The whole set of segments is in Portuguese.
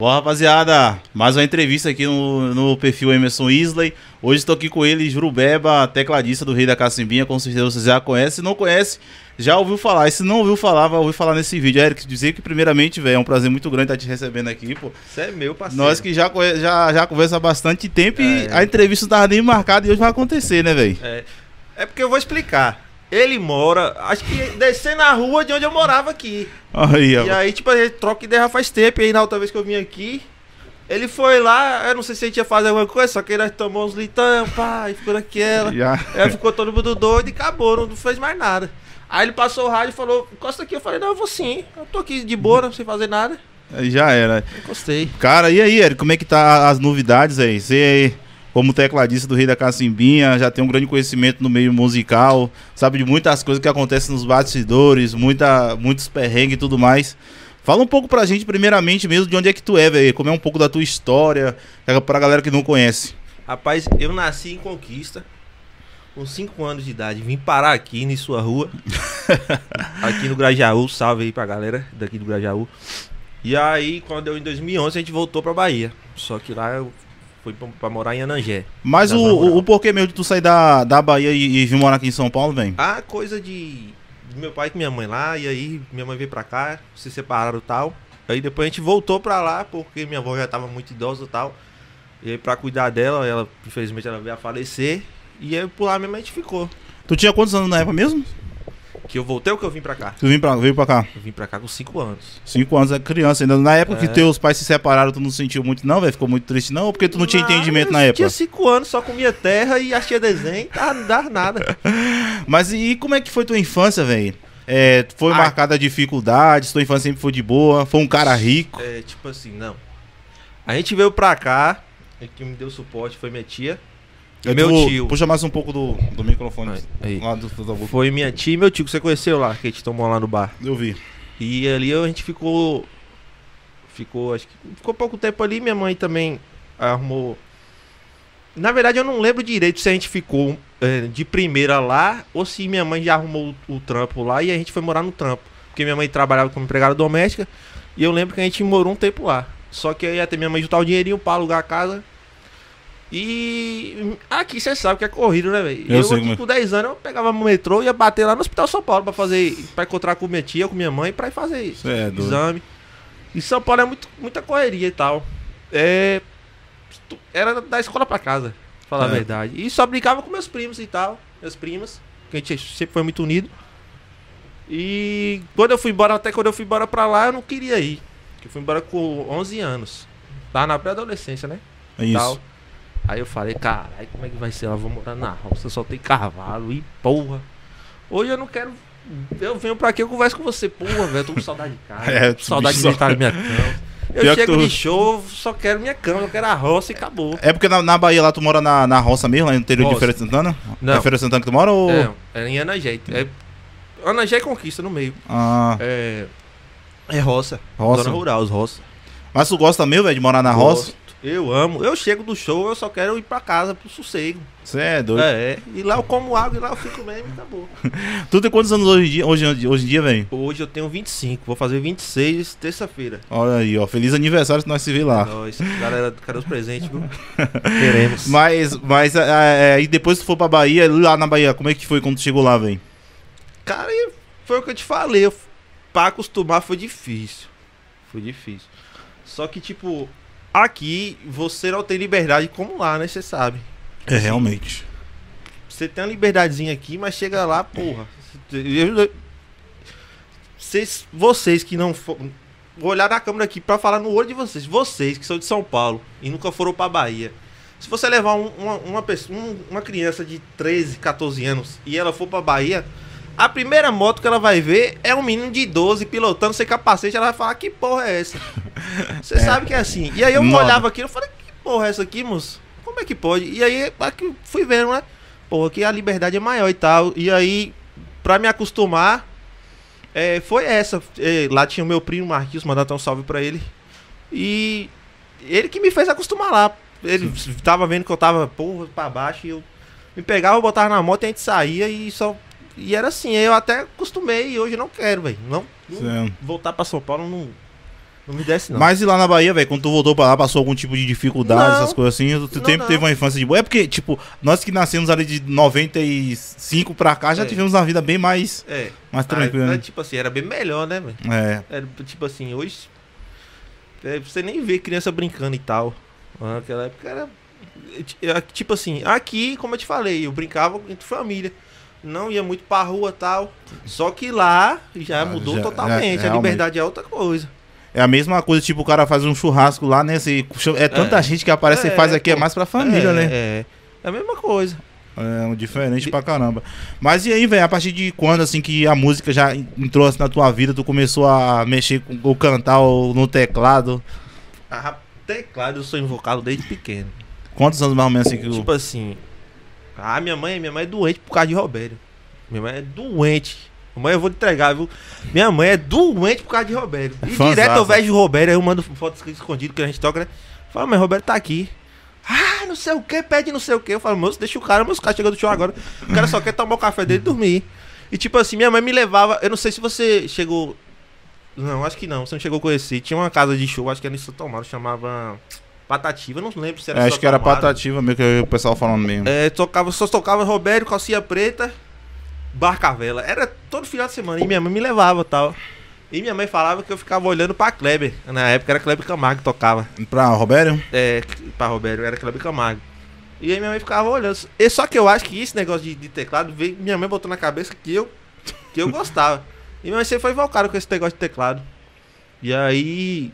Bom, rapaziada, mais uma entrevista aqui no perfil Emerson Isley. Hoje estou aqui com ele, Jurubeba, tecladista do Rei da Cacimbinha. Com certeza você já conhece. Se não conhece, já ouviu falar. E se não ouviu falar, vai ouvir falar nesse vídeo. Eric, dizer que primeiramente, velho, é um prazer muito grande estar te recebendo aqui, pô. Você é meu parceiro. Nós que já conversa há bastante tempo e a entrevista não estava nem marcada e hoje vai acontecer, né, velho? É porque eu vou explicar. Ele mora, acho que descer na rua de onde eu morava aqui. Aí, ó. E aí, tipo, a gente troca ideia faz tempo. E aí, na outra vez que eu vim aqui, ele foi lá, eu não sei se a gente ia fazer alguma coisa, só que ele tomou uns litão, pá, e ficou naquela. Aí ficou todo mundo doido e acabou, não fez mais nada. Aí ele passou o rádio e falou, encosta aqui. Eu falei, não, eu vou sim, eu tô aqui de boa, sem fazer nada. Aí já era. Encostei. Cara, e aí, Eric, como é que tá as novidades aí? Você aí, como tecladista do Rei da Cacimbinha, já tem um grande conhecimento no meio musical, sabe de muitas coisas que acontecem nos bastidores, muitos perrengues e tudo mais. Fala um pouco pra gente, primeiramente mesmo, de onde é que tu é, velho, como é um pouco da tua história, pra galera que não conhece. Rapaz, eu nasci em Conquista, com 5 anos de idade, vim parar aqui, em sua rua, aqui no Grajaú, salve aí pra galera daqui do Grajaú. E aí, quando eu, em 2011, a gente voltou pra Bahia, só que lá eu fui pra morar em Anangé. Mas o porquê mesmo de tu sair da Bahia e vir morar aqui em São Paulo, velho? Ah, coisa de meu pai com minha mãe lá, e aí minha mãe veio pra cá, se separaram e tal. Aí depois a gente voltou pra lá, porque minha avó já tava muito idosa e tal. E aí pra cuidar dela, ela, infelizmente ela veio a falecer, e aí por lá mesmo a gente ficou. Tu tinha quantos anos na época mesmo? Que eu voltei ou que eu vim pra cá? Tu veio pra cá? Eu vim pra cá com 5 anos. 5 anos, é criança ainda. Na época que teus pais se separaram, tu não sentiu muito não, velho? Ficou muito triste não? Ou porque tu não tinha entendimento na época? Eu tinha 5 anos, só comia terra e achei desenho, não dava nada. Mas e como é que foi tua infância, velho? É, foi marcada dificuldades? Tua infância sempre foi de boa? Foi um cara rico? É, tipo assim, não. A gente veio pra cá, e quem me deu suporte foi minha tia. E meu tio. Puxa mais um pouco do microfone. Aí. Lá do foi minha tia e meu tio que você conheceu lá, que a gente tomou lá no bar. Eu vi. E ali a gente ficou. Acho que ficou pouco tempo ali. Minha mãe também arrumou. Na verdade, eu não lembro direito se a gente ficou de primeira lá ou se minha mãe já arrumou o trampo lá e a gente foi morar no trampo. Porque minha mãe trabalhava como empregada doméstica e eu lembro que a gente morou um tempo lá. Só que aí até minha mãe juntar o dinheirinho pra alugar a casa. E aqui você sabe que é corrido, né, velho? Eu com 10 anos, eu pegava o metrô e ia bater lá no Hospital São Paulo pra encontrar com minha tia, com minha mãe, pra ir fazer isso, exame. E São Paulo é muita correria e tal. Era da escola pra casa, pra falar a verdade. E só brincava com meus primos e tal, minhas primas, que a gente sempre foi muito unido. E quando eu fui embora, pra lá, eu não queria ir. Eu fui embora com 11 anos. Tá na pré-adolescência, né? É isso. Tal. Aí eu falei, caralho, como é que vai ser? Eu vou morar na roça, só tem cavalo e porra. Hoje eu não quero. Eu venho pra aqui, eu converso com você, porra, velho. Eu tô com saudade de casa, saudade de deitar na minha cama. Eu chego de show, só quero minha cama, eu quero a roça e acabou. É porque na Bahia lá tu mora na roça mesmo, lá no interior de Feira Santana? Não. É Feira Santana que tu mora ou? Não, é em Anangé. Anangé é Conquista no meio. Ah. É roça. Roça. Zona rural, os roças. Mas tu gosta mesmo, velho, de morar na roça? Eu amo. Eu chego do show, eu só quero ir pra casa, pro sossego. Você é doido? É. E lá eu como água, e lá eu fico mesmo e acabou. Tu tem quantos anos hoje em dia, velho? Hoje eu tenho 25. Vou fazer 26 terça-feira. Olha aí, ó. Feliz aniversário se nós se vê lá. Nós, galera, cadê os presentes, viu? Queremos. E depois que tu for pra Bahia, lá na Bahia, como é que foi quando tu chegou lá, velho? Cara, foi o que eu te falei. Pra acostumar foi difícil. Foi difícil. Só que, tipo, aqui você não tem liberdade como lá, né? Você sabe. É, assim, realmente. Você tem uma liberdadezinha aqui, mas chega lá, porra. Vocês que não foram. Vou olhar na câmera aqui pra falar no olho de vocês. Vocês que são de São Paulo e nunca foram pra Bahia. Se você levar uma criança de 13, 14 anos e ela for pra Bahia, a primeira moto que ela vai ver é um menino de 12 pilotando sem capacete. Ela vai falar, que porra é essa? Você sabe que é assim. E aí eu olhava aquilo e falei, que porra é essa aqui, moço? Como é que pode? E aí fui vendo, né? Porra, que a liberdade é maior e tal. E aí, pra me acostumar, foi essa. Lá tinha o meu primo Marquinhos, mandar um salve pra ele. E ele que me fez acostumar lá. Ele tava vendo que eu tava, porra, pra baixo. E eu me pegava, eu botava na moto e a gente saía e só. E era assim, eu até acostumei e hoje não quero, velho. Não voltar pra São Paulo, não. Não me desce, não. Mas e lá na Bahia, velho, quando tu voltou pra lá, passou algum tipo de dificuldade, não, essas coisas assim? Tu sempre teve uma infância de boa? É porque, tipo, nós que nascemos ali de 95 pra cá, já tivemos uma vida bem mais, mais tranquila. Né? Tipo assim, era bem melhor, né, velho? É. Era, tipo assim, hoje... É, você nem vê criança brincando e tal. Naquela época era... Tipo assim, aqui, como eu te falei, eu brincava entre família. Não ia muito pra rua e tal. Só que lá já mudou totalmente. A liberdade é outra coisa. É a mesma coisa, tipo, o cara faz um churrasco lá, né? Você, é tanta gente que aparece e faz aqui, é mais pra família, né? É a mesma coisa. É, diferente pra caramba. Mas e aí, velho, a partir de quando, assim, que a música já entrou assim, na tua vida, tu começou a mexer com, ou cantar ou no teclado? Ah, teclado eu sou invocado desde pequeno. Quantos anos mais ou menos assim que eu... Tipo assim... Ah, minha mãe é doente por causa de Roberto. Minha mãe é doente. Mãe, eu vou te entregar, viu? Minha mãe é doente por causa de Roberto. E Fanzada. Direto eu vejo o Roberto, aí eu mando foto escondida que a gente toca, né? Fala, mas Roberto tá aqui. Ah, não sei o que, pede não sei o que. Eu falo, moço, deixa o cara chegando do show agora. O cara só quer tomar o café dele e dormir. E tipo assim, minha mãe me levava. Eu não sei se você chegou. Não, acho que não. Você não chegou a conhecer. Tinha uma casa de show, acho que era em São Paulo, chamava Patativa, não lembro se era São Paulo. Acho que era Patativa mesmo, que o pessoal falando mesmo. É, só tocava Roberto, Calcinha Preta. Barca Vela, era todo final de semana e minha mãe me levava e tal. E minha mãe falava que eu ficava olhando pra Kleber. Na época era Kleber Camargo que tocava. Pra Roberto? É, pra Roberto, era Kleber Camargo. E aí minha mãe ficava olhando. E só que eu acho que esse negócio de teclado veio, minha mãe botou na cabeça que eu gostava. E minha mãe sempre foi invocada com esse negócio de teclado. E aí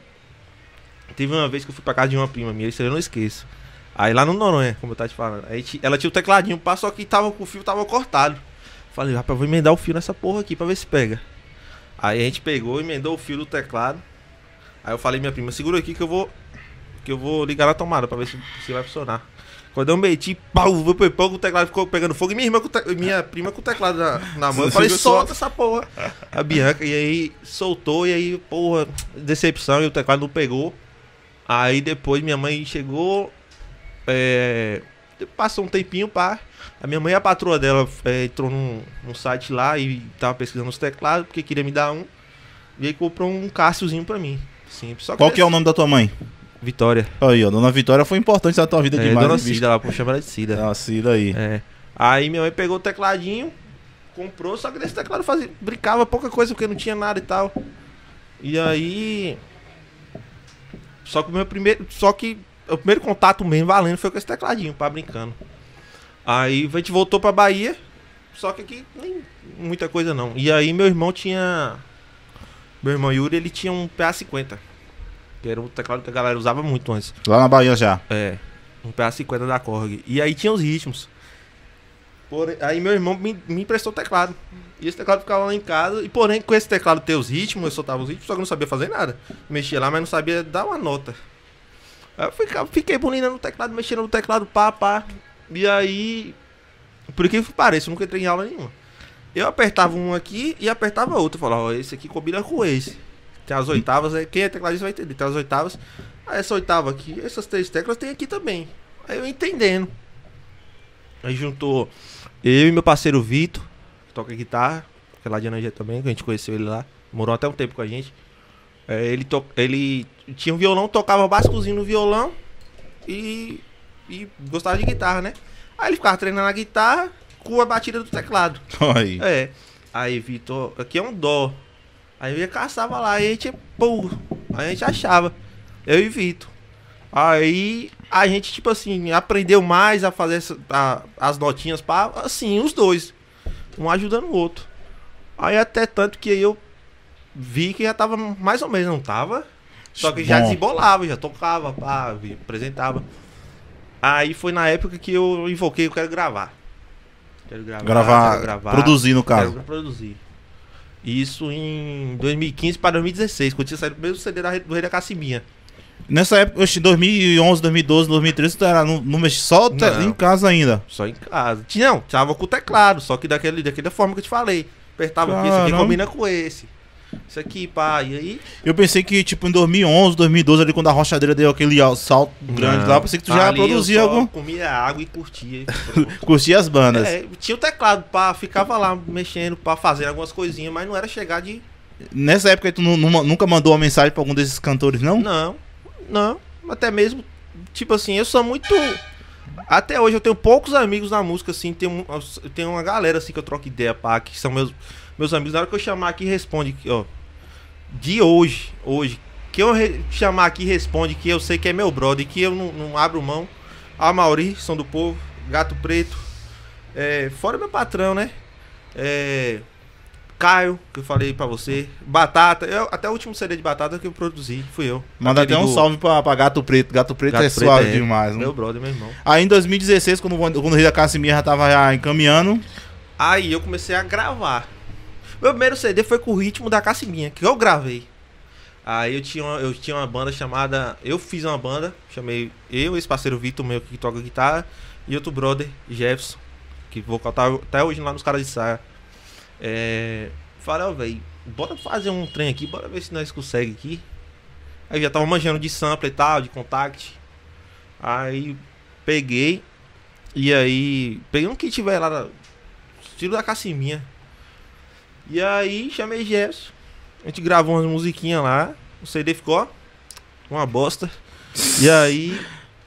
teve uma vez que eu fui pra casa de uma prima minha, isso eu não esqueço. Aí lá no Noronha, como eu tava te falando, aí ela tinha o tecladinho, passou que tava com o fio, tava cortado. Falei, rapaz, vou emendar o fio nessa porra aqui pra ver se pega. Aí a gente pegou, emendou o fio do teclado. Aí eu falei, minha prima, segura aqui que eu vou ligar na tomada pra ver se vai funcionar. Quando eu meti, pau, o teclado ficou pegando fogo. E minha prima com o teclado na mão. Eu falei, solta essa porra. A Bianca, e aí soltou, e aí, porra, decepção, e o teclado não pegou. Aí depois minha mãe chegou, passou um tempinho, pá. A minha mãe e a patroa dela entrou num site lá e tava pesquisando os teclados, porque queria me dar um. E aí comprou um Cássiozinho pra mim. Simples. Só que Qual é o nome da tua mãe? Vitória. Aí, ó, dona Vitória foi importante na tua vida demais. Dona Cida, lá, pô, chama ela de Cida. Ah, Cida aí. É. Aí minha mãe pegou o tecladinho, comprou, só que nesse teclado brincava pouca coisa, porque não tinha nada e tal. E aí... Só que o meu primeiro... Só que o primeiro contato mesmo valendo foi com esse tecladinho, pá, brincando. Aí a gente voltou pra Bahia, só que aqui nem muita coisa não. E aí meu irmão tinha... Meu irmão Yuri, ele tinha um PA50. Que era um teclado que a galera usava muito antes. Lá na Bahia já. É, um PA50 da Korg. E aí tinha os ritmos. Aí meu irmão me emprestou o teclado. E esse teclado ficava lá em casa. E porém, com esse teclado ter os ritmos, eu soltava os ritmos, só que eu não sabia fazer nada. Mexia lá, mas não sabia dar uma nota. Aí eu fiquei bulinando no teclado, mexendo no teclado, pá, pá. E aí, por que pareça, eu nunca entrei em aula nenhuma. Eu apertava um aqui e apertava outro. Eu falava, ó, esse aqui combina com esse. Tem as oitavas, quem é tecladista vai entender. Tem as oitavas, essa oitava aqui, essas três teclas tem aqui também. Aí eu entendendo. Aí juntou eu e meu parceiro Vitor, que toca guitarra, que é lá de Anangé também, que a gente conheceu ele lá. Morou até um tempo com a gente. Ele tinha um violão, tocava básicozinho no violão e gostava de guitarra, né? Aí ele ficava treinando a guitarra com a batida do teclado. Aí. É. Aí, Vitor, aqui é um dó. Aí eu caçava lá, e a gente, pô, aí a gente achava. Eu e Vitor. Aí a gente, tipo assim, aprendeu mais a fazer as notinhas, pra, assim, os dois. Um ajudando o outro. Aí até tanto que eu vi que já tava mais ou menos, não tava? Só que já desembolava, já tocava, pá, apresentava. Aí foi na época que eu invoquei, eu quero gravar. Quero gravar. Produzir, no caso. Quero produzir. Isso em 2015 para 2016, quando tinha saído o primeiro CD do Rei da Cacimbinha. Nessa época, 2011, 2012, 2013, tu era só em casa ainda? Só em casa. Não, tava com o teclado, só que daquela forma que eu te falei. Apertava aqui, esse aqui combina com esse. Isso aqui, pá, e aí? Eu pensei que, tipo, em 2011, 2012, ali quando a Arrochadeira deu aquele salto grande lá, pensei que tu já produzia algum... comia água e curtia. Curtia as bandas. É, tinha o teclado, pá, ficava lá mexendo, pá, fazendo algumas coisinhas, mas não era chegar de Nessa época tu nunca mandou uma mensagem pra algum desses cantores, não? Não, não. Até mesmo, tipo assim, eu sou muito... Até hoje eu tenho poucos amigos na música, assim. Tenho uma galera, assim, que eu troco ideia, pá, que são meus amigos. Na hora que eu chamar aqui, responde, ó. De hoje. Que eu chamar aqui, responde, que eu sei que é meu brother, que eu não abro mão. A Mauri, São do Povo, Gato Preto. É, fora meu patrão, né? É... Caio, que eu falei pra você. Batata, até o último CD de Batata que eu produzi, fui eu. Manda até um salve pra Gato Preto. Gato Preto é suave demais, né? Meu brother, meu irmão. Aí em 2016, quando o Rei da Cacimbinha já tava encaminhando. Aí eu comecei a gravar. Meu primeiro CD foi com o ritmo da Cacimbinha, que eu gravei. Aí eu tinha uma banda chamada... Eu fiz uma banda, chamei eu, esse parceiro Vitor, meu, que toca guitarra. E outro brother, Jefferson, que vocal tá até hoje lá nos Caras de Saia. Falei, ó, velho, bora fazer um trem aqui, bora ver se nós conseguimos aqui. Aí eu já tava manjando de sampler e tal, de contact. Aí peguei. E aí peguei um que tiver lá, estilo da Cacimbinha. E aí chamei Gerson. A gente gravou umas musiquinhas lá. O CD ficou uma bosta. E aí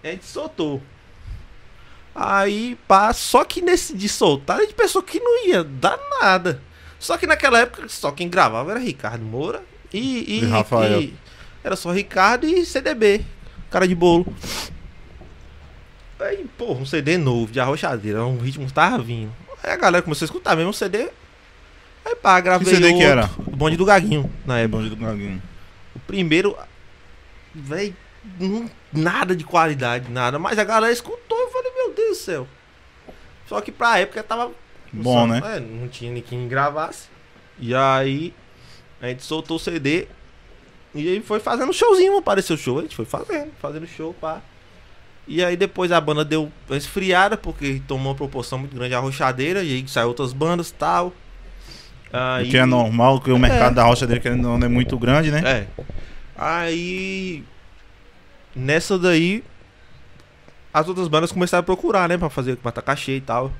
a gente soltou. Aí, pá, só que nesse de soltar, a gente pensou que não ia dar nada. Só que naquela época, só quem gravava era Ricardo Moura e Rafael. Era só Ricardo e CDB, cara de bolo. Aí, porra, um CD novo, de Arrochadeira, um ritmo que tava vindo. Aí a galera começou a escutar mesmo um CD. Aí, pá, gravei que CD outro, que era? O Bonde do Gaguinho, na época. O Bonde do Gaguinho. O primeiro, velho, nada de qualidade, nada. Mas a galera escutou e falou, meu Deus do céu. Só que pra época tava bom, som, né? Não tinha nem quem gravasse. E aí a gente soltou o CD. E aí foi fazendo showzinho, apareceu o show. A gente foi fazendo show, pá. E aí depois a banda deu uma esfriada, porque tomou uma proporção muito grande a Arrochadeira. E aí saiu outras bandas e tal. Aí... O que é normal, porque o mercado da Arrochadeira querendo não é muito grande, né? É. Aí... Nessa daí, as outras bandas começaram a procurar, né? Pra fazer, matar cachê e tal.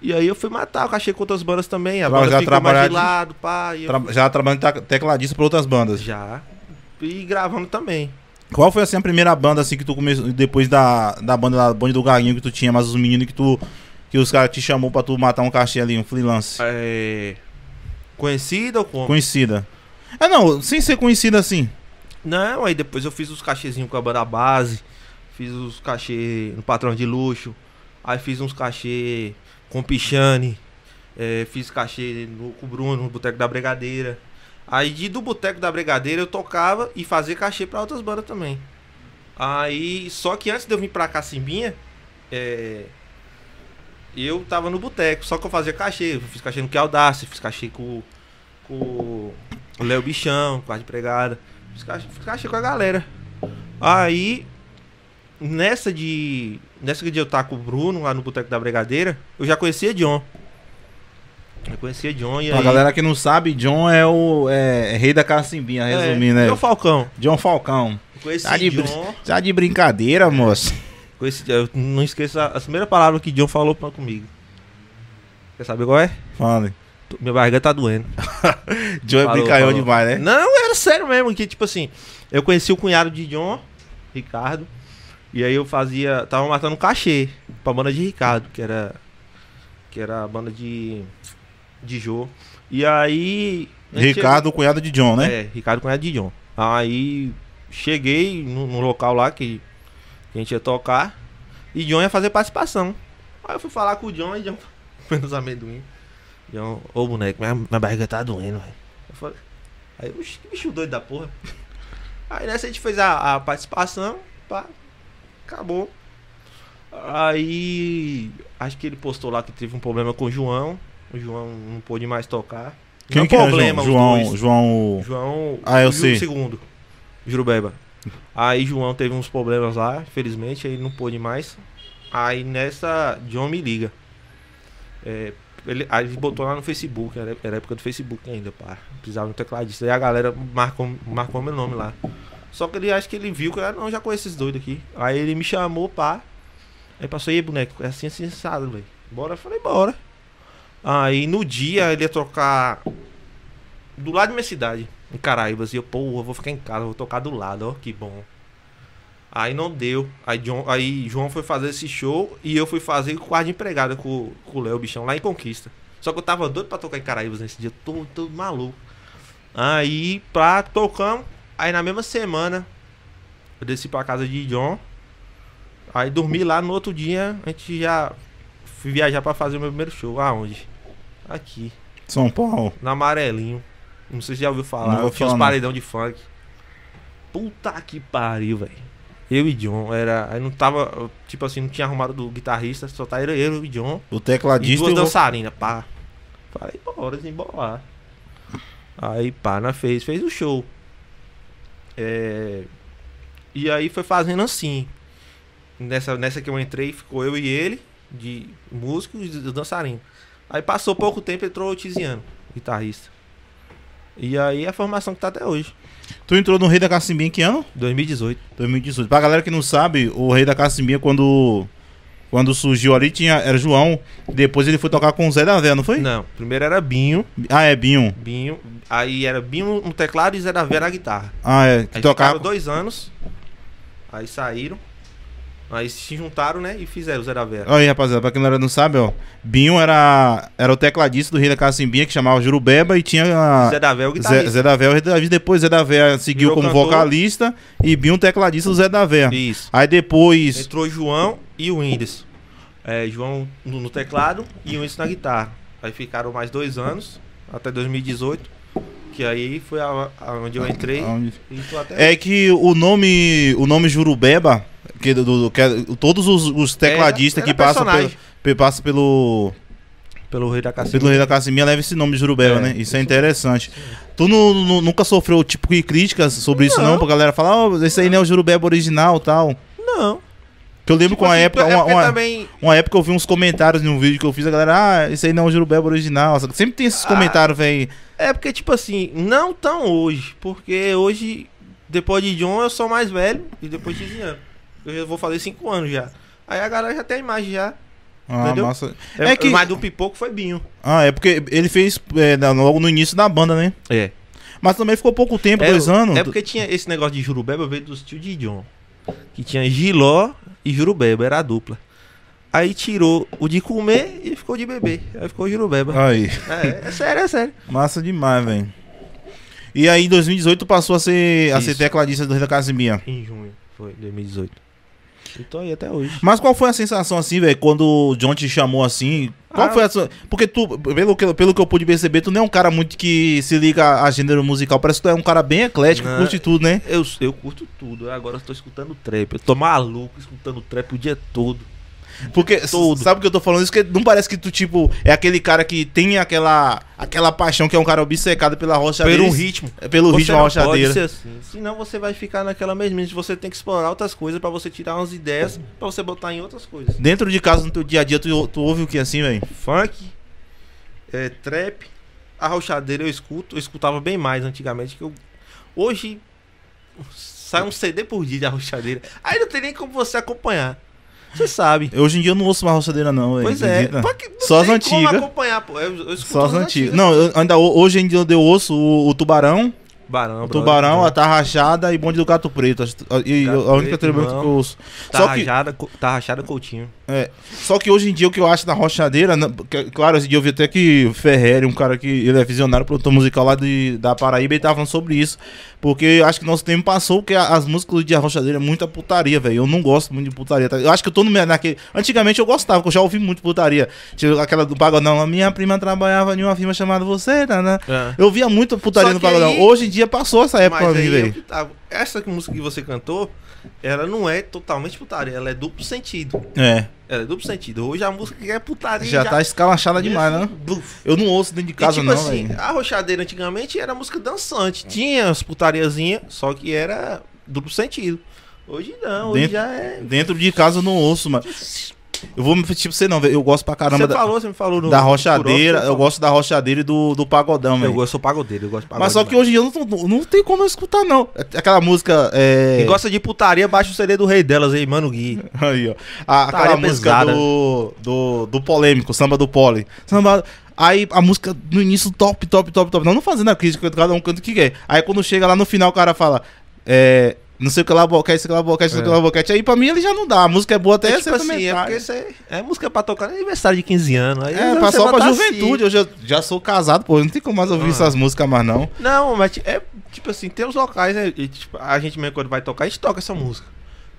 E aí eu fui matar o cachê com outras bandas também. A banda já ficou mais de lado, pá. Já trabalhando tecladista pra outras bandas. Já. E gravando também. Qual foi, assim, a primeira banda, assim, que tu começou... Depois da banda lá, Bonde do Gaguinho, que tu tinha, mas os meninos que os caras te chamou pra tu matar um cachê ali, um freelance? Conhecida ou como? Conhecida. Ah, não, sem ser conhecida, assim. Não, aí depois eu fiz os cachezinhos com a banda base. Fiz os cachê no Patrão de Luxo. Aí fiz uns cachê com o Pichane. Fiz cachê com o Bruno, no Boteco da Bregadeira. Aí do Boteco da Bregadeira eu tocava e fazia cachê pra outras bandas também. Aí, só que antes de eu vir pra Cacimbinha, eu tava no boteco. Só que eu fazia cachê. Eu fiz cachê no Que Audácia, fiz cachê com o Léo Bichão, com a de pregada. Fiz cachê com a galera. Aí, nessa de eu estar com o Bruno lá no Boteco da Bregadeira, eu já conhecia John. E aí... A galera que não sabe, John é o Rei da Cacimbinha, resumindo, né? John Falcão. John Falcão. Conheci John. Tá de brincadeira, moço. Eu não esqueço a primeira palavra que John falou comigo. Quer saber qual é? Fala. Minha barriga tá doendo. John é brincalhão demais, né? Não, era sério mesmo. Que tipo assim, eu conheci o cunhado de John, Ricardo. E aí eu fazia, tava matando cachê pra banda de Ricardo, que era a banda de Jô. E aí Ricardo, chegou, cunhado de John, né? Ricardo, cunhado de John. Aí cheguei no local lá que a gente ia tocar. E John ia fazer participação. Aí eu fui falar com o John e John foi nos amendoim. John, ô boneco, minha barriga tá doendo, velho. Eu falei, aí, oxe, que bicho doido da porra. Aí nessa a gente fez a participação, pá, acabou. Aí, acho que ele postou lá que teve um problema com o João. O João não pôde mais tocar. Quem não que problema, é João. Ah, eu sei. Segundo, Jurubeba. Aí João teve uns problemas lá, infelizmente, aí não pôde mais. Aí nessa, John me liga. Ele botou lá no Facebook, era época do Facebook ainda, pá. Precisava de um tecladista. Aí a galera marcou meu nome lá. Só que ele, acho que ele viu que eu já conheço esses doidos aqui. Aí ele me chamou, pá. Aí passou, aí, boneco, é assim, sensado, velho. Bora, eu falei, bora. Aí no dia ele ia trocar do lado da minha cidade, em Caraibas. E eu, pô, eu vou ficar em casa, vou tocar do lado, ó, que bom. Aí não deu. Aí João foi fazer esse show e eu fui fazer o quarto de empregada com o Léo Bichão lá em Conquista. Só que eu tava doido pra tocar em Caraíbas nesse dia, todo maluco. Aí tocamos. Aí na mesma semana eu desci pra casa de John. Aí dormi lá, no outro dia a gente já fui viajar pra fazer o meu primeiro show. Aonde? Aqui. São Paulo. Na Amarelinho. Não sei se já ouviu falar. Eu tinha uns paredão de funk. Puta que pariu, velho. Eu e John, era. Aí não tava. Tipo assim, não tinha arrumado do guitarrista, só tá eu e John. O tecladista. E duas dançarinas, pá. Falei, bora desembolar. Aí, pá, nós fez o show. É... E aí foi fazendo assim. Nessa que eu entrei, ficou eu e ele, de músico e de dançarino. Aí passou pouco tempo, entrou o Tiziano, guitarrista. E aí a formação que tá até hoje. Tu entrou no Rei da Cacimbinha em que ano? 2018. 2018. Pra galera que não sabe, o Rei da Cacimbinha, quando surgiu ali, era João. Depois ele foi tocar com o Zé da Vera, não foi? Não, primeiro era Binho. Ah, é, Binho. Binho. Aí era Binho no teclado e Zé da Vera na guitarra. Ah, é. Que aí tocava... ficaram 2 anos. Aí saíram. Aí se juntaram, né? E fizeram o Zé da Vera. Olha aí, rapaziada, pra quem não sabe, ó. Binho era o tecladista do Rei da Cacimbinha, que chamava Jurubeba, e tinha a... Zé da Vera, o guitarrista. Zé da Vera, depois Zé da Vera seguiu como vocalista, e Binho tecladista do Zé da Vera. Isso. Aí depois... entrou João e o Whindersson. É, João no teclado e o Whindersson na guitarra. Aí ficaram mais 2 anos, até 2018. Que aí foi onde eu entrei. E tô até... É que o nome Jurubeba, todos os tecladistas que passam pelo Rei da Cacimbinha. Pelo Rei da Cacimbinha leva esse nome de Jurubeba, né? Isso é interessante. Tu nunca sofreu tipo de críticas sobre isso, não? Pra galera falar, ó, esse aí não é o Jurubeba original e tal. Não. Que eu lembro que uma época. Uma época eu vi uns comentários num vídeo que eu fiz, a galera, ah, esse aí não é o Jurubeba original. Sempre tem esses comentários, velho. É porque, tipo assim, não tão hoje. Porque hoje, depois de John, eu sou mais velho e depois de Tiziano. Eu já vou fazer 5 anos já. Aí a galera já tem a imagem já. Ah, massa. É que... Mas do Pipoco foi Binho. Ah, é porque ele fez logo no início da banda, né? É. Mas também ficou pouco tempo, 2 anos. É porque tinha esse negócio de Jurubeba, veio dos tios de John. Que tinha Giló e Jurubeba, era a dupla. Aí tirou o de comer e ficou de beber. Aí ficou Jurubeba. Aí. É sério. Massa demais, velho. E aí em 2018 passou a ser tecladista do Rei da Cacimbinha. Em junho, foi 2018. Eu tô aí até hoje. Mas qual foi a sensação assim, velho, quando o John te chamou assim? Qual foi a sua... Porque tu, pelo que eu pude perceber, tu não é um cara muito que se liga a gênero musical. Parece que tu é um cara bem eclético, curte tudo, né? Eu curto tudo. Agora eu tô escutando trap. Eu tô maluco escutando trap o dia todo. Porque, sabe o que eu tô falando? Isso que não parece que tu, tipo, é aquele cara que tem aquela paixão, que é um cara obcecado pela arrochadeira. Pelo ritmo. Pelo ritmo da arrochadeira. Pode ser assim. Senão você vai ficar naquela mesma. Você tem que explorar outras coisas pra você tirar umas ideias, pra você botar em outras coisas. Dentro de casa, no teu dia a dia, tu ouve o que assim, velho? Funk, trap, arrochadeira eu escuto. Eu escutava bem mais antigamente. Hoje, sai um CD por dia de arrochadeira. Aí não tem nem como você acompanhar. Você sabe. Hoje em dia eu não ouço mais roçadeira, não. Véio. Pois é. Não só as antigas. Acompanhar, pô. Eu só as antigas. Não, hoje em dia eu ouço o Tubarão. Tubarão, a Tarrachada e Bonde do Gato Preto. A única tribuna que eu ouço. Tarrachada, Coutinho. É. Só que hoje em dia o que eu acho da rochadeira. Claro, hoje em dia eu vi até que o Ferreri, um cara que ele é visionário, produtor musical lá da Paraíba, ele tava falando sobre isso. Porque eu acho que nosso tempo passou, porque as músicas de arrochadeira é muita putaria, velho. Eu não gosto muito de putaria. Tá? Eu acho que eu tô naquele. Antigamente eu gostava, porque eu já ouvi muito putaria. Tipo aquela do Pagodão. Minha prima trabalhava em uma firma chamada Você, né? Eu via muito putaria no Pagodão. Aí... Hoje em dia passou essa época. Mas aí, velho. Essa música que você cantou, ela não é totalmente putaria, ela é duplo sentido. É. Ela é duplo sentido. Hoje a música que é putaria. Já tá escalachada demais, né? Bluff. Eu não ouço dentro de casa, e, tipo não, assim, velho. A arrochadeira antigamente era música dançante. Tinha as putariazinhas, só que era duplo sentido. Hoje não, hoje já é. Dentro de casa eu não ouço, mas. Eu vou me tipo você não, velho. Eu gosto pra caramba da rochadeira, eu gosto da rochadeira e do pagodão, velho. Eu sou pagodeiro, eu gosto de pagodão. Mas só que hoje em dia não tem como eu escutar, não. Aquela música. Quem gosta de putaria, baixa o CD do Rei delas aí, Mano Gui. Aí, ó. Aquela música do polêmico, samba do pole. Samba. Aí a música no início top. Não fazendo a crítica, cada um canta o que quer. Aí quando chega lá no final o cara fala... É... Não sei o que lá, boquete, sei o que lá, boquete, sei o que lá, boquete. Aí pra mim ele já não dá. A música é boa até essa tipo assim, é porque isso aí é música pra tocar no aniversário de 15 anos. Aí é, passou pra juventude. Assim. Eu já sou casado, pô. Não tem como mais ouvir essas músicas mais, não. Não, mas é tipo assim, tem os locais, né? E, tipo, a gente mesmo quando vai tocar, a gente toca essa música.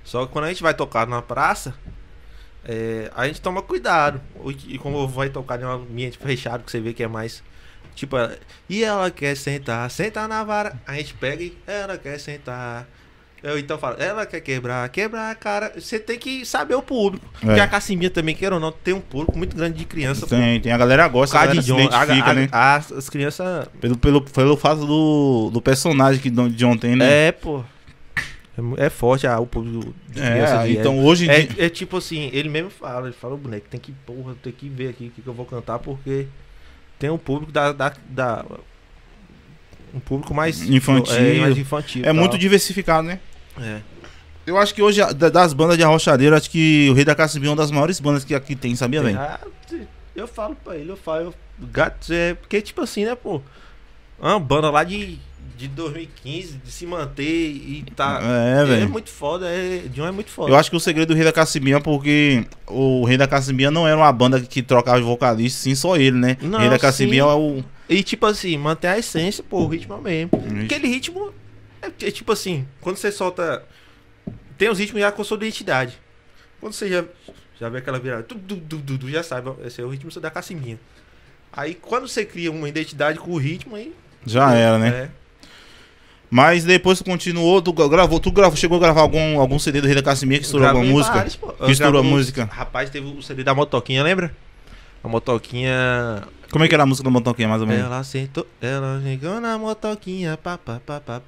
Só que quando a gente vai tocar na praça, a gente toma cuidado. E como vai tocar em um ambiente fechado, que você vê que é mais... Tipo, e ela quer sentar, sentar na vara. A gente pega e ela quer sentar... Eu então falo, ela quer quebrar a cara. Você tem que saber o público. Porque a Cacimbinha também, queira ou não, tem um público muito grande de criança. Tem a galera gosta, a galera se identifica, né? As crianças... Pelo fato do personagem que John tem, né? É, pô. É forte o público de criança. Então hoje... É tipo assim, ele mesmo fala, o boneco, tem que, porra, tem que ver aqui o que eu vou cantar, porque tem um público um público mais infantil. É muito diversificado, né? É. Eu acho que hoje, das bandas de Arrochadeira, acho que o Rei da Cacimbinha é uma das maiores bandas que aqui tem, sabia, velho? Eu falo pra ele, gato, porque tipo assim, né, pô? Uma banda lá de 2015, de se manter e tá... É muito foda, John é muito foda. Eu acho que o segredo do Rei da Cacimbinha, porque o Rei da Cacimbinha não era uma banda que trocava vocalista, sim, só ele, né? Não, Rei da Cacimbinha é o... E tipo assim, manter a essência, pô, o ritmo mesmo. Aquele ritmo, tipo assim, quando você solta... Tem os ritmos já com a sua identidade. Quando você já vê aquela virada, já sabe, esse é o ritmo da Cacimbinha. Aí quando você cria uma identidade com o ritmo, aí... Já era, né? Mas depois tu continuou, tu chegou a gravar algum CD do Rei da Cacimbinha que estourou alguma música? Vários, pô. Que estourou a música? Rapaz, teve o CD da Motoquinha, lembra? A Motoquinha... Como é que era a música da Motoquinha, mais ou menos? Ela sentou, ela ligou na Motoquinha, papapá.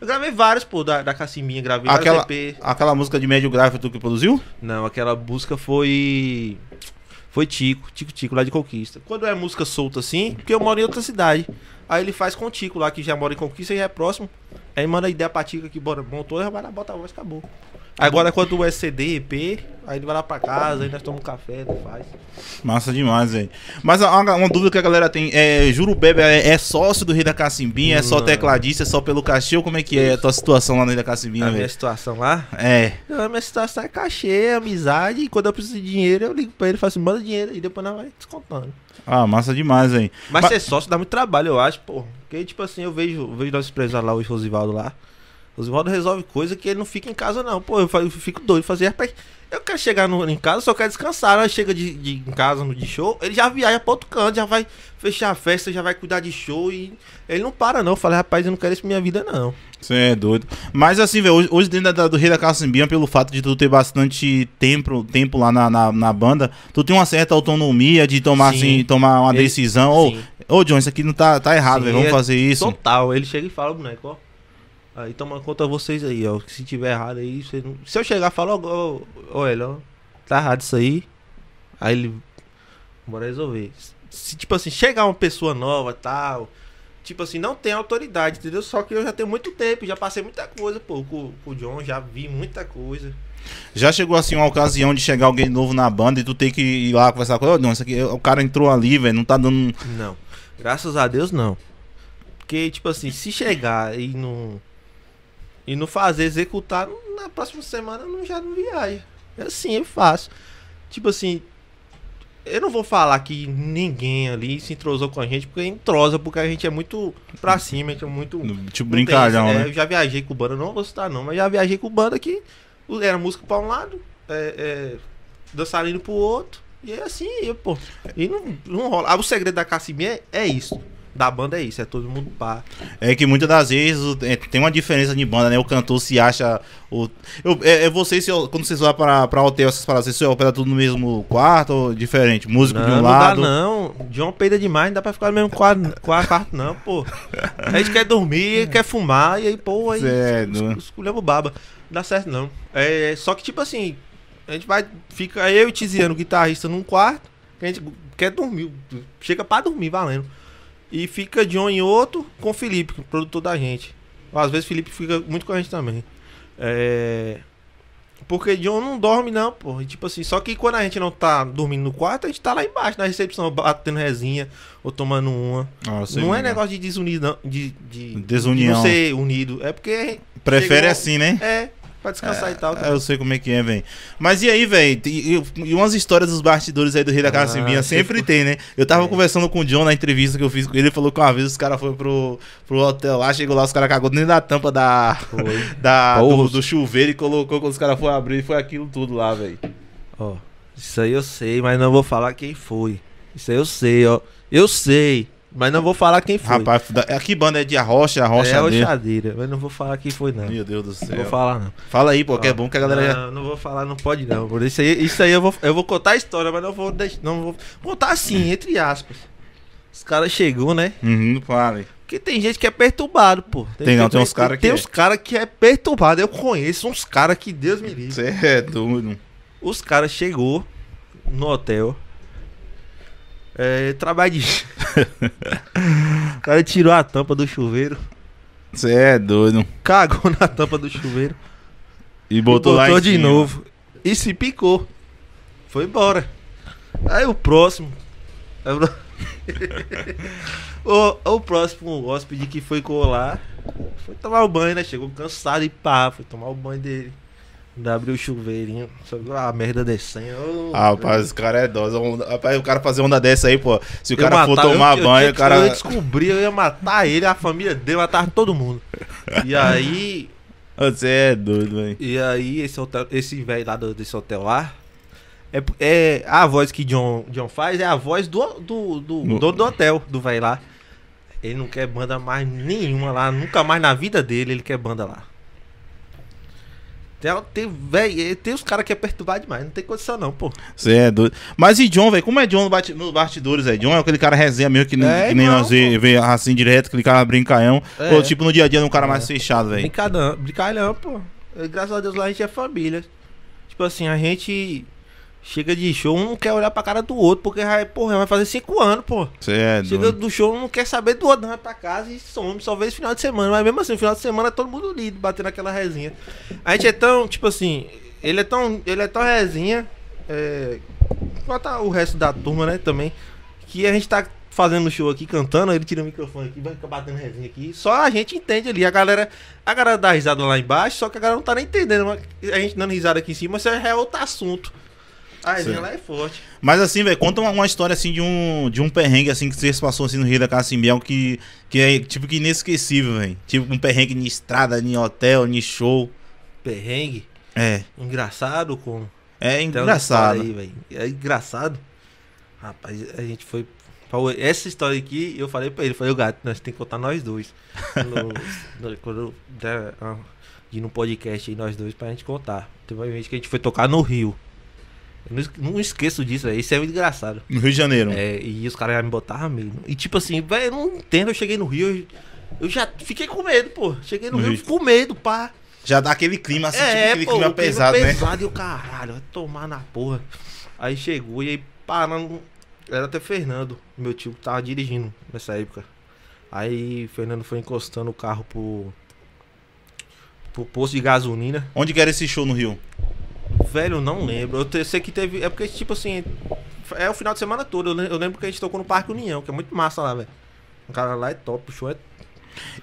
Eu gravei vários, pô, da Cacimbinha, gravei vários EP. Aquela música de médio grave tu que produziu? Não, aquela música foi... Foi Tico, lá de Conquista. Quando é música solta assim, porque eu moro em outra cidade. Aí ele faz com o Tico lá, que já mora em Conquista e já é próximo. Aí manda ideia pra Tico que montou, já vai lá, bota a voz, acabou. Agora quando é CD, EP, aí ele vai lá pra casa, aí nós tomamos um café, faz. Massa demais, velho. Mas uma dúvida que a galera tem, Jurubeba é sócio do Rei da Cacimbinha, é só tecladista, é só pelo cachê? Ou como é que é a tua situação lá no Rei da Cacimbinha, velho? A minha situação lá? É. A minha situação é cachê, amizade, e quando eu preciso de dinheiro, eu ligo pra ele e falo assim, manda dinheiro, e depois nós vai descontando. Ah, massa demais, velho. Mas ser sócio dá muito trabalho, eu acho, pô. Porque, tipo assim, eu vejo nós empresários lá, o Rosivaldo lá. O Osvaldo resolve coisa que ele não fica em casa, não. Pô, eu fico doido. Rapaz, eu quero chegar em casa, só quero descansar. Aí chega em casa, de show, ele já viaja pra outro canto, já vai fechar a festa, já vai cuidar de show. E ele não para, não. Eu falei, rapaz, eu não quero isso pra minha vida, não. Você é doido. Mas assim, velho, hoje dentro do Rei da Cacimbinha, pelo fato de tu ter bastante tempo lá na banda, tu tem uma certa autonomia de tomar, tomar uma decisão. Ô, John, isso aqui não tá errado, velho. Vamos fazer isso. Total. Ele chega e fala, boneco, ó. Aí toma conta vocês aí, ó. Se tiver errado aí, vocês não... Se eu chegar e falar, ó, tá errado isso aí. Aí ele... Bora resolver. Se, tipo assim, chegar uma pessoa nova, tal... Tipo assim, não tem autoridade, entendeu? Só que eu já tenho muito tempo, já passei muita coisa, pô. Com o John, já vi muita coisa. Já chegou assim uma ocasião de chegar alguém novo na banda e tu tem que ir lá conversar com ele? Ô, John, isso aqui, o cara entrou ali, velho, não tá dando... Não. Graças a Deus, não. Porque, tipo assim, se chegar e não... E não fazer, executar, na próxima semana eu já não viaja. Assim, eu faço. Tipo assim, eu não vou falar que ninguém ali se entrosou com a gente, porque entrosa, porque a gente é muito pra cima, a gente é muito... Tipo, brincalhão, né? Eu já viajei com banda, não vou citar não, mas já viajei com banda que era música pra um lado, dançarino pro outro, e é assim, pô. E não rola. Ah, o segredo da Cacimbinha é isso. Da banda é isso, é todo mundo pá. É que muitas das vezes tem uma diferença de banda, né? O cantor se acha... vocês, quando vocês vão pra hotel, vocês falam assim, se eu opera tudo no mesmo quarto ou diferente? Músico não, de um não lado... Não dá não, John peida demais, não dá pra ficar no mesmo quarto não, pô. A gente quer dormir, quer fumar, e aí, pô, aí... Escolhemos baba, não dá certo não. Só que, tipo assim, a gente vai... Fica eu e Tiziano, guitarrista, num quarto, que a gente quer dormir, chega pra dormir, valendo. E fica John em outro com o Felipe, produtor da gente. Às vezes o Felipe fica muito com a gente também. Porque John não dorme não, pô. Tipo assim, só que quando a gente não tá dormindo no quarto, a gente tá lá embaixo, na recepção, batendo resinha ou tomando uma. Nossa, não é negócio de desunir, não. Desunião. De não ser unido. É porque... Prefere assim, né? É, pra descansar e tal. Cara. Eu sei como é que é, velho. Mas e aí, velho? E umas histórias dos bastidores aí do Rei da Cacimbinha sempre tem, né? Eu tava conversando com o John na entrevista que eu fiz com ele. Ele falou que uma vez os caras foram pro hotel lá, chegou lá, os caras cagou dentro da tampa do chuveiro e colocou quando os caras foram abrir e foi aquilo tudo lá, velho. Ó, isso aí eu sei, mas não vou falar quem foi. Isso aí eu sei, ó. Eu sei. Mas não vou falar quem foi. Rapaz, que banda é de Arrochadeira? É Arrochadeira, mas não vou falar quem foi, não. Meu Deus do céu. Não vou falar, não. Fala aí, pô, que é bom que a galera... Não, não vou falar, não pode, não. Isso aí eu vou contar a história, mas não vou... Não vou contar assim, entre aspas. Os caras chegou, né? Uhum, fala. Porque tem gente que é perturbado, pô. Tem uns caras que... Tem uns caras que é perturbado. Eu conheço uns caras que Deus me livre. Você é doido. Os caras chegou no hotel... trabalho de... O cara tirou a tampa do chuveiro. Você é doido. Cagou na tampa do chuveiro e botou lá de novo e se picou. Foi embora. Aí o próximo o próximo hóspede que foi colar foi tomar o banho, né? Chegou cansado e pá, foi tomar o banho dele. Abriu o chuveirinho, só a merda descendo. Ah, rapaz, esse cara é idoso. Rapaz, o cara fazer onda dessa aí, pô. Se o cara for tomar banho, o cara... Eu descobri, eu ia matar ele, a família dele, matar todo mundo. E aí... Você é doido, velho. E aí, esse velho lá desse hotel lá, a voz que John faz é a voz do dono do hotel, do velho lá. Ele não quer banda mais nenhuma lá, nunca mais na vida dele ele quer banda lá. Tem os caras que é perturbado demais, não tem condição não, pô. Você é doido. Mas e John, velho? Como é John nos bastidores, velho? John é aquele cara resenha mesmo que nem nós vê assim direto, aquele cara brincalhão. É. Ou tipo no dia a dia é um cara mais fechado, velho. Brincalhão, pô. Graças a Deus lá a gente é família. Tipo assim, a gente chega de show, um não quer olhar pra cara do outro, porque vai fazer 5 anos, pô. Você é doido. Chega do show, um não quer saber do outro, vai pra casa e some, só vê esse final de semana. Mas mesmo assim, no final de semana é todo mundo unido, batendo aquela resinha. A gente é tão, tipo assim, ele é tão resinha, bota o resto da turma, né, também, que a gente tá fazendo show aqui, cantando, ele tira o microfone aqui, vai ficar batendo resinha aqui, só a gente entende ali, a galera dá risada lá embaixo, só que a galera não tá nem entendendo, a gente dando risada aqui em cima, isso é outro assunto. A resenha lá é forte. Mas assim, velho, conta uma história assim de um perrengue assim que vocês passou assim no Rio da Cacimbinha que é tipo que inesquecível, velho. Tipo um perrengue em estrada, em hotel, em show. Perrengue? É. Engraçado como? É engraçado. Aí, velho. É engraçado. Rapaz, a gente foi... Essa história aqui, eu falei pra ele, falei, o gato, nós tem que contar nós dois. Quando der num podcast aí, nós dois, pra gente contar. Teve uma vez que a gente foi tocar no Rio. Eu não esqueço disso, velho. Isso é muito engraçado. No Rio de Janeiro. É, e os caras já me botavam medo. E tipo assim, velho, eu não entendo. Eu cheguei no Rio, eu já fiquei com medo, pô. Cheguei no Rio com medo, pá. Já dá aquele clima assim, tipo aquele pô, clima pesado, né? Pesado e o caralho, vai tomar na porra. Aí chegou e aí parando. Era até Fernando, meu tio, que tava dirigindo nessa época. Aí Fernando foi encostando o carro pro posto de gasolina. Onde que era esse show no Rio? Velho, eu não lembro. Eu sei que teve. É porque, tipo assim, é o final de semana todo. Eu lembro que a gente tocou no Parque União, que é muito massa lá, velho. O cara lá é top, o show é.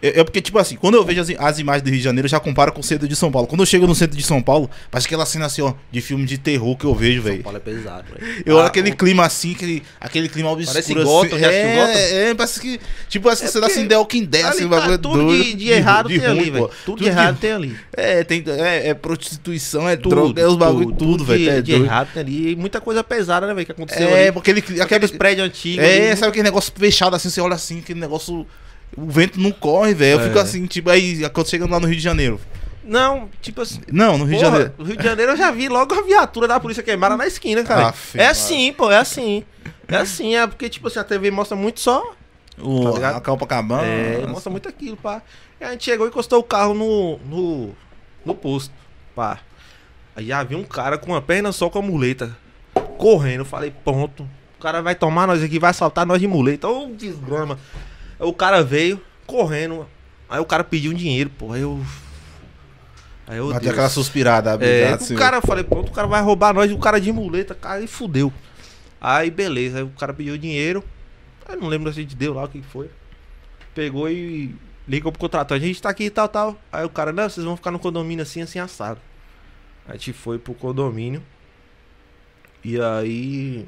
É porque, tipo assim, quando eu vejo as imagens do Rio de Janeiro, eu já comparo com o centro de São Paulo. Quando eu chego no centro de São Paulo, parece aquela cena assim, ó, de filme de terror que eu vejo, velho. São Paulo é pesado, velho. Eu olho aquele clima assim, aquele clima obscuro. Parece Gotham, assim, parece que, tipo, essa cena assim, The Walking Dead, assim, o bagulho doido. Tudo de errado tem ali, velho. Tudo de errado tem ali. É prostituição, é droga, é os bagulho tudo, velho. De errado tem ali. E muita coisa pesada, né, velho, que aconteceu ali. É, porque aqueles prédios antigos. É, sabe aquele negócio fechado assim, você olha assim, aquele negócio... O vento não corre, velho. Eu fico assim, tipo, aí, quando chegando lá no Rio de Janeiro. Não, tipo assim... Não, no Rio de Janeiro. No Rio de Janeiro eu já vi logo a viatura da polícia queimada na esquina, cara. É assim, pô, é assim. É assim, é porque, tipo assim, a TV mostra muito só... A Copacabana. É, mostra muito aquilo, pá. E a gente chegou e encostou o carro no posto, pá. Aí já vi um cara com uma perna só com a muleta, correndo. Eu falei, pronto, o cara vai tomar nós aqui, vai assaltar nós de muleta. Ô, desgrama. O cara veio correndo. Aí o cara pediu um dinheiro, pô. Aí eu. Aí, oh, bateu aquela suspirada. Obrigado, o cara, eu falei, pronto, o cara vai roubar nós. E o cara de muleta, cara, e fudeu. Aí, beleza. Aí o cara pediu dinheiro. Aí não lembro se a gente deu lá o que foi. Pegou e ligou pro contratante. A gente tá aqui e tal, tal. Aí o cara, não, vocês vão ficar no condomínio assim, assim, assado. A gente foi pro condomínio. E aí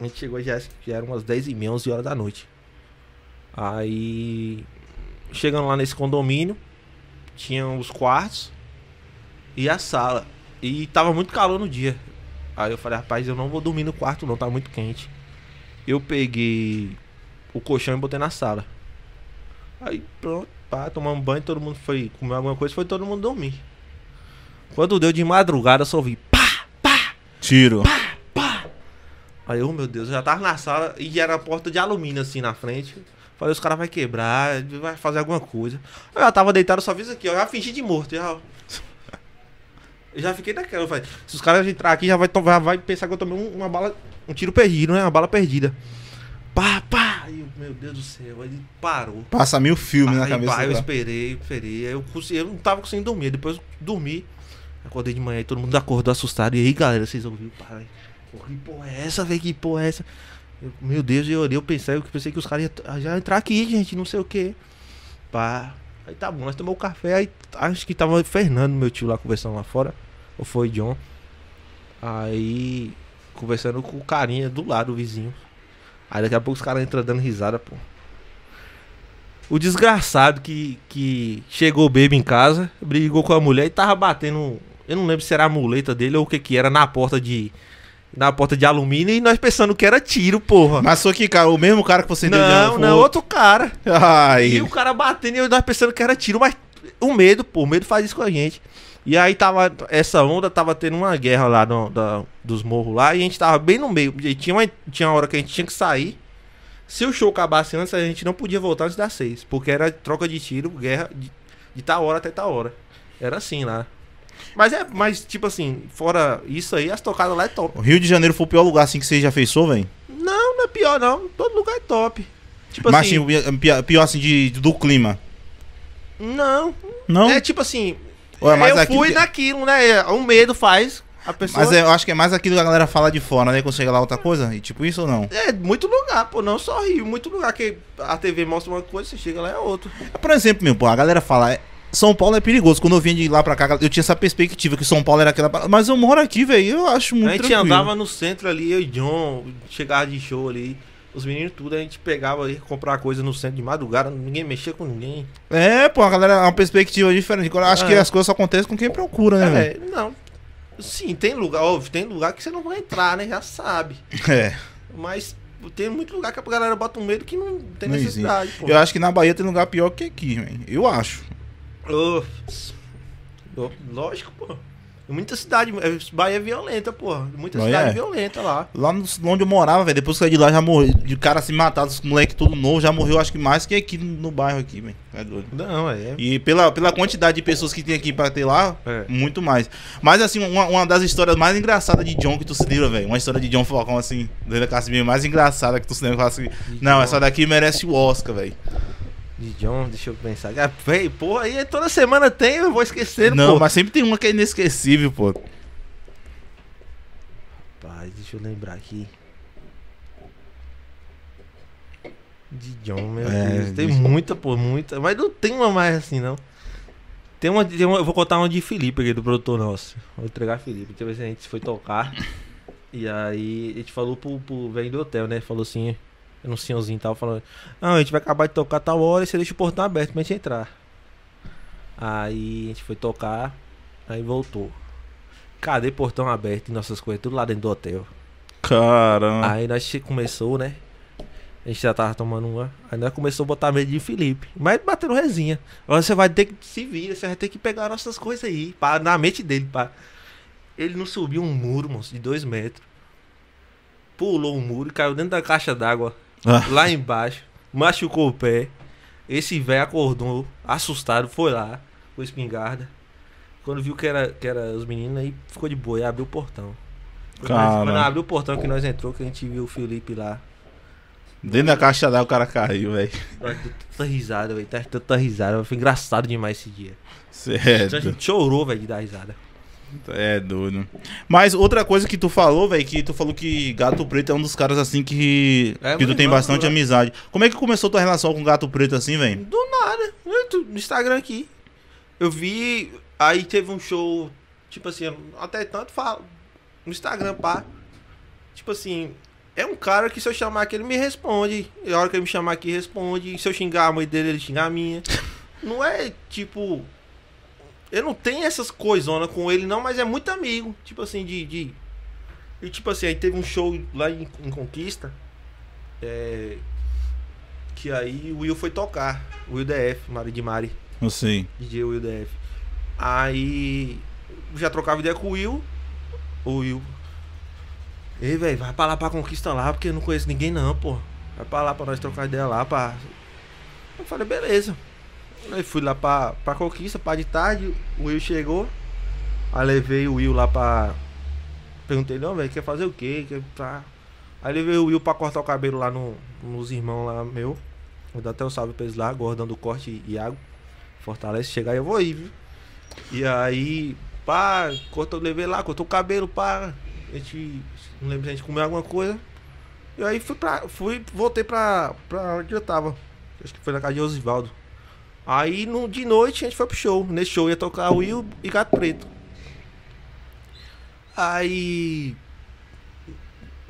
a gente chegou, já eram umas 10h30, 11 horas da noite. Aí chegando lá nesse condomínio, tinha os quartos e a sala. E tava muito calor no dia. Aí eu falei, rapaz, eu não vou dormir no quarto não, tá muito quente. Eu peguei o colchão e botei na sala. Aí pronto, pá, tomamos banho, todo mundo foi comer alguma coisa, foi todo mundo dormir. Quando deu de madrugada, eu só ouvi pá, pá, tiro, pá, pá. Aí, oh meu Deus, eu já tava na sala e era a porta de alumínio assim na frente. Falei, os caras vão quebrar, vai fazer alguma coisa. Eu já tava deitado, só fiz aqui, ó, eu já fingi de morto, já... Eu já fiquei naquela, eu falei, se os caras entrar aqui, já vai pensar que eu tomei uma bala, um tiro perdido, né? Uma bala perdida. Pá, pá. Aí, meu Deus do céu, ele parou. Passa meio filme aí, na cabeça. Pá, eu esperei. Aí eu não tava conseguindo dormir. Depois eu dormi, acordei de manhã e todo mundo acordou assustado. E aí, galera, vocês ouviram? Para aí. Que porra é essa, velho? Que porra é essa? Eu, meu Deus, eu olhei, eu pensei que os caras já entrar aqui, gente, não sei o que. Pá. Aí tá bom, nós tomamos o café. Aí acho que tava o Fernando, meu tio, lá conversando lá fora. Ou foi John. Aí conversando com o carinha do lado, o vizinho. Aí daqui a pouco os caras entram dando risada, pô. O desgraçado que chegou bêbado em casa, brigou com a mulher e tava batendo, eu não lembro se era a muleta dele ou o que que era, na porta de alumínio, e nós pensando que era tiro, porra. Mas só que, cara, o mesmo cara que você... Não, outro cara. Ai. E o cara batendo e nós pensando que era tiro, mas o medo, pô, o medo faz isso com a gente. E aí tava, essa onda tava tendo uma guerra lá dos morros lá, e a gente tava bem no meio. E tinha uma hora que a gente tinha que sair. Se o show acabasse antes, a gente não podia voltar antes das 6, porque era troca de tiro, guerra de tal hora até tal hora. Era assim lá. Mas tipo assim, fora isso aí, as tocadas lá é top. O Rio de Janeiro foi o pior lugar assim que você já fez show, velho? Não, não é pior não. Todo lugar é top. Tipo mas assim, pior assim do clima. Não. Não? É tipo assim, ué, mas eu aqui... fui naquilo, né? O medo faz a pessoa... Mas eu acho que é mais aquilo que a galera fala de fora, né? Quando chega lá outra coisa, e tipo isso ou não? É, muito lugar, pô, não só Rio. Muito lugar que a TV mostra uma coisa, você chega lá é outro. Por exemplo, meu, pô, a galera fala... São Paulo é perigoso. Quando eu vim de lá pra cá, eu tinha essa perspectiva que São Paulo era aquela... Mas eu moro aqui, velho, eu acho muito tranquilo. A gente andava no centro ali, eu e John, chegava de show ali, os meninos tudo, a gente pegava ali, comprar coisa no centro de madrugada, ninguém mexia com ninguém. É, pô, a galera, é uma perspectiva diferente. Eu acho que as coisas só acontecem com quem procura, né? É, não. Sim, tem lugar, óbvio, tem lugar que você não vai entrar, né? Já sabe. É. Mas tem muito lugar que a galera bota um medo que não tem necessidade, pô. Eu acho que na Bahia tem lugar pior que aqui, velho. Eu acho. Oh, lógico, pô. Muita cidade, Bahia é violenta, pô. Muita cidade violenta lá. Lá onde eu morava, velho, depois que eu saí de lá já morreu. De cara se matado, os moleque tudo novo, já morreu acho que mais que aqui no bairro aqui, velho. É doido. Não, é. E pela quantidade de pessoas que tem aqui pra ter lá, muito mais. Mas assim, uma das histórias mais engraçadas de John que tu se lembra, velho. Uma história de John Falcão, assim, da Cacimbinha, mais engraçada que tu se lembra. Assim, não, essa daqui merece o Oscar, velho. De John, deixa eu pensar. Ah, véio, porra, aí toda semana tem, eu vou esquecendo. Não, pô. Mas sempre tem uma que é inesquecível, pô. Rapaz, deixa eu lembrar aqui. De John, meu Deus. Tem muita, pô, muita. Mas não tem uma mais assim, não. Tem uma eu vou contar uma de Felipe aqui, do produtor nosso. Vou entregar a Felipe. Tem uma vez que a gente foi tocar. E aí a gente falou pro velho do hotel, né? Falou assim... No senhorzinho e tal, falando: não, a gente vai acabar de tocar tal hora e você deixa o portão aberto pra gente entrar. Aí a gente foi tocar, aí voltou. Cadê portão aberto e nossas coisas tudo lá dentro do hotel? Caramba. Aí nós começou, né? A gente já tava tomando uma. Aí nós começou a botar medo de Felipe. Mas batendo resinha. Agora você vai ter que se virar, você vai ter que pegar nossas coisas aí. Pá, na mente dele, pá. Ele não subiu um muro, moço, de 2 metros. Pulou um muro e caiu dentro da caixa d'água. Lá embaixo, machucou o pé. Esse velho acordou assustado, foi lá com a espingarda. Quando viu que era os meninos, aí ficou de boa e abriu o portão. Quando abriu o portão que nós entrou, que a gente viu o Felipe lá. Dentro da caixa d'água o cara caiu, velho. Tanta risada, velho. Tanta risada. Foi engraçado demais esse dia. Certo. A gente chorou, velho, de dar risada. É doido. Mas outra coisa que tu falou, velho, que tu falou que Gato Preto é um dos caras assim que tu tem bastante amizade. Como é que começou tua relação com Gato Preto assim, velho? Do nada. No Instagram aqui. Eu vi, aí teve um show, tipo assim, até tanto falo no Instagram, pá. Tipo assim, é um cara que se eu chamar aqui ele me responde. E a hora que ele me chamar aqui responde. E se eu xingar a mãe dele, ele xingar a minha. Não é tipo... Eu não tenho essas coisonas com ele não, mas é muito amigo, tipo assim, E tipo assim, aí teve um show lá em Conquista, que aí o Will foi tocar, o Will DF, Mari de Mari. Eu sei. DJ Will DF. Aí já trocava ideia com o Will. Ei, velho, vai pra lá pra Conquista lá, porque eu não conheço ninguém não, pô. Vai pra lá pra nós trocar ideia lá, pá. Eu falei, beleza. Aí fui lá pra Conquista, pá, de tarde, o Will chegou. Aí levei o Will lá pra... Perguntei, não, velho, quer fazer o quê? Aí levei o Will pra cortar o cabelo lá nos irmãos lá, meu. Vou dar até um salve pra eles lá, Gordão do Corte e Iago. Fortalece, chegar aí eu vou ir, viu? E aí, pá, levei lá, cortou o cabelo, pá. A gente, não lembro se a gente comeu alguma coisa. E aí voltei pra onde eu tava. Acho que foi na casa de Osivaldo. Aí de noite a gente foi pro show. Nesse show ia tocar o Will e Gato Preto. Aí...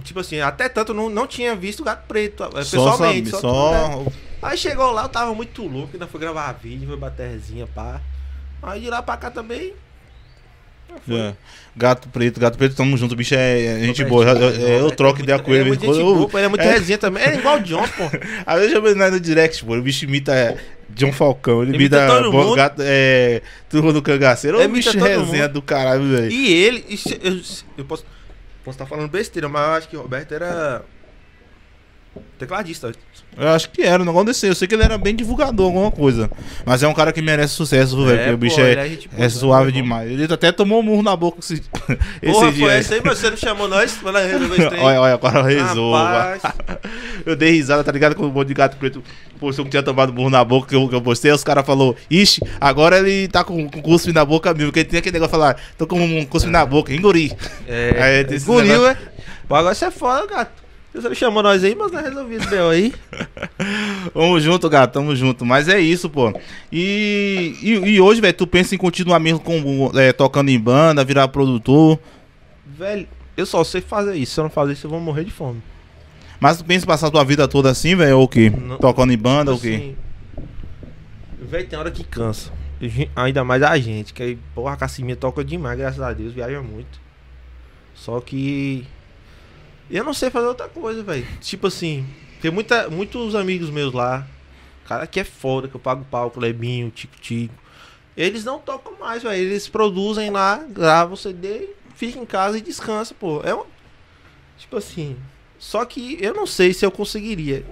Tipo assim, até tanto não tinha visto o Gato Preto pessoalmente. Né? Aí chegou lá, eu tava muito louco. Ainda fui gravar vídeo, foi baterzinha, pá. Aí de lá pra cá também... Gato Preto, tamo junto, o bicho é gente boa. Eu troco ideia com ele. Ele é muito resenha também. É igual o John, pô. Às vezes eu vejo no direct, pô. O bicho imita John Falcão, ele imita Gato, Turma do Cangaceiro. O bicho resenha do caralho, velho. E ele, eu posso estar falando besteira, mas eu acho que o Roberto era tecladista. Eu acho que era, não aconteceu. Eu sei que ele era bem divulgador, alguma coisa. Mas é um cara que merece sucesso, velho. Porque o bicho é suave demais. Ele até tomou um murro na boca esse dia. Foi esse aí, mas você não chamou nós? Olha, agora resolva. Eu dei risada, tá ligado? Quando o bode de Gato Preto postou que tinha tomado murro na boca, que eu postei, os caras falaram, ixi, agora ele tá com cuspe na boca mesmo. Porque ele tem aquele negócio de falar, tô com um cuspe na boca, enguri. Enguriu, é. Agora você é foda, gato. Você chamou nós aí, mas não resolvi esse B.O. aí. Vamos junto, gato, tamo junto. Mas é isso, pô. E hoje, velho, tu pensa em continuar mesmo tocando em banda, virar produtor? Velho, eu só sei fazer isso. Se eu não fazer isso, eu vou morrer de fome. Mas tu pensa em passar a tua vida toda assim, velho, ou o quê? Não, tocando em banda, ou o quê? Velho, tem hora que cansa. Ainda mais a gente, que aí, porra, a Cacimbinha toca demais, graças a Deus, viaja muito. Só que... eu não sei fazer outra coisa, velho. Tipo assim, tem muitos amigos meus lá. Cara que é foda, que eu pago pau, Clebinho, Tico. Eles não tocam mais, velho. Eles produzem lá, gravam o CD, fica em casa e descansa, pô. Tipo assim, só que eu não sei se eu conseguiria.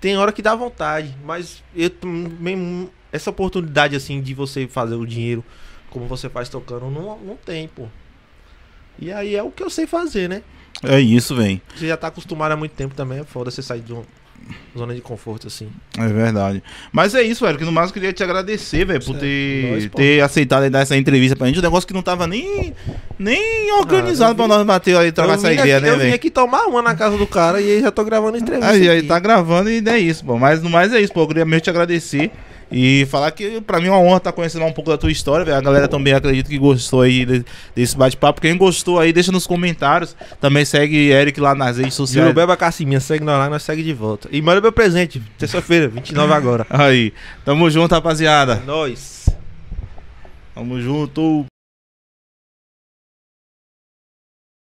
Tem hora que dá vontade, mas eu também, essa oportunidade assim de você fazer o dinheiro como você faz tocando, não tem, pô. E aí é o que eu sei fazer, né? É isso, velho. Você já tá acostumado há muito tempo também, é foda você sair de uma zona de conforto assim. É verdade. Mas é isso, velho, que no mais eu queria te agradecer, velho, por ter aceitado dar essa entrevista pra gente. Um negócio que não tava nem organizado pra nós bater aí e trocar essa ideia, né, velho? Eu vim aqui tomar uma na casa do cara e aí já tô gravando entrevista. Aí tá gravando e é isso, pô. Mas no mais é isso, pô. Eu queria mesmo te agradecer. E falar que pra mim é uma honra estar conhecendo um pouco da tua história, velho. A galera também acredito que gostou aí desse bate-papo. Quem gostou aí, deixa nos comentários. Também segue Eric lá nas redes sociais. Jurubeba Cacimbinha, segue nós lá, nós segue de volta. E manda meu presente, terça-feira, 29 agora. Aí, tamo junto, rapaziada. É nóis. Tamo junto.